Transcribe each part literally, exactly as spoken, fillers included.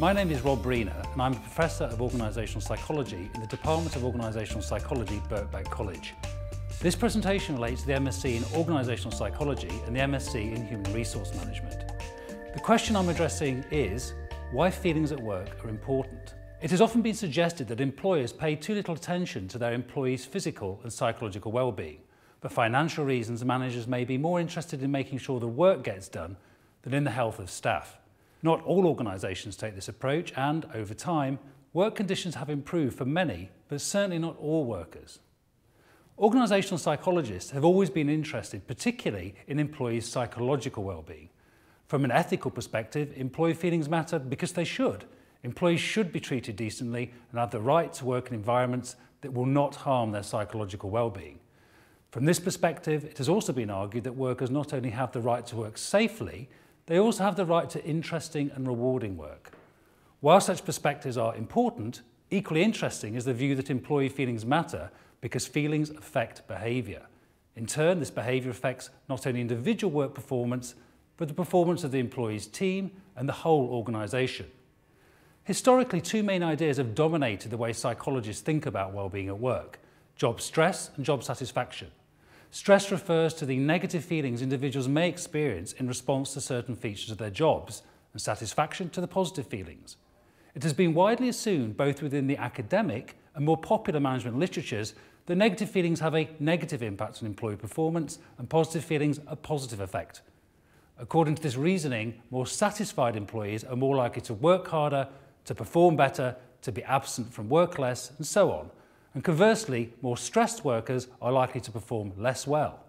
My name is Rob Briner and I'm a Professor of Organizational Psychology in the Department of Organizational Psychology, Birkbeck College. This presentation relates to the MSc in Organizational Psychology and the MSc in Human Resource Management. The question I'm addressing is why feelings at work are important. It has often been suggested that employers pay too little attention to their employees' physical and psychological well-being. For financial reasons, managers may be more interested in making sure the work gets done than in the health of staff. Not all organisations take this approach and, over time, work conditions have improved for many, but certainly not all workers. Organisational psychologists have always been interested particularly in employees' psychological well-being. From an ethical perspective, employee feelings matter because they should. Employees should be treated decently and have the right to work in environments that will not harm their psychological well-being. From this perspective, it has also been argued that workers not only have the right to work safely, they also have the right to interesting and rewarding work. While such perspectives are important, equally interesting is the view that employee feelings matter because feelings affect behaviour. In turn, this behaviour affects not only individual work performance, but the performance of the employee's team and the whole organisation. Historically, two main ideas have dominated the way psychologists think about well-being at work: job stress and job satisfaction. Stress refers to the negative feelings individuals may experience in response to certain features of their jobs, and satisfaction to the positive feelings. It has been widely assumed, both within the academic and more popular management literatures, that negative feelings have a negative impact on employee performance and positive feelings a positive effect. According to this reasoning, more satisfied employees are more likely to work harder, to perform better, to be absent from work less, and so on. And conversely, more stressed workers are likely to perform less well.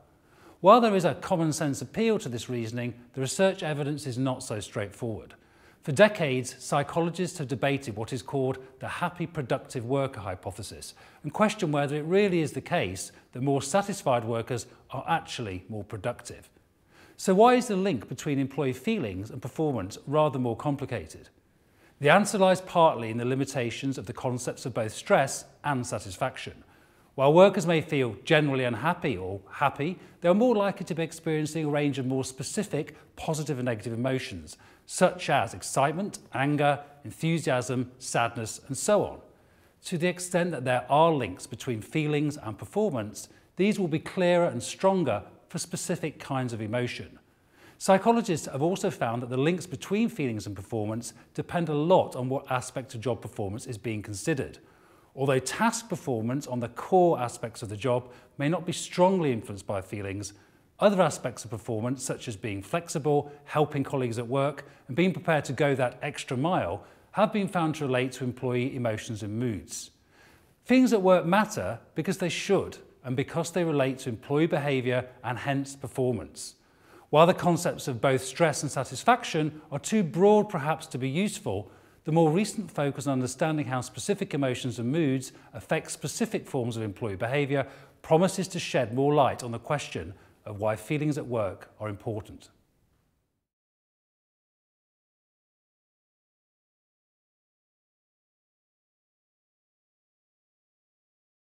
While there is a common sense appeal to this reasoning, the research evidence is not so straightforward. For decades, psychologists have debated what is called the happy productive worker hypothesis and questioned whether it really is the case that more satisfied workers are actually more productive. So why is the link between employee feelings and performance rather more complicated? The answer lies partly in the limitations of the concepts of both stress and satisfaction. While workers may feel generally unhappy or happy, they are more likely to be experiencing a range of more specific positive and negative emotions, such as excitement, anger, enthusiasm, sadness, and so on. To the extent that there are links between feelings and performance, these will be clearer and stronger for specific kinds of emotion. Psychologists have also found that the links between feelings and performance depend a lot on what aspect of job performance is being considered. Although task performance on the core aspects of the job may not be strongly influenced by feelings, other aspects of performance, such as being flexible, helping colleagues at work, and being prepared to go that extra mile, have been found to relate to employee emotions and moods. Feelings at work matter because they should, and because they relate to employee behaviour and hence performance. While the concepts of both stress and satisfaction are too broad perhaps to be useful, the more recent focus on understanding how specific emotions and moods affect specific forms of employee behaviour promises to shed more light on the question of why feelings at work are important.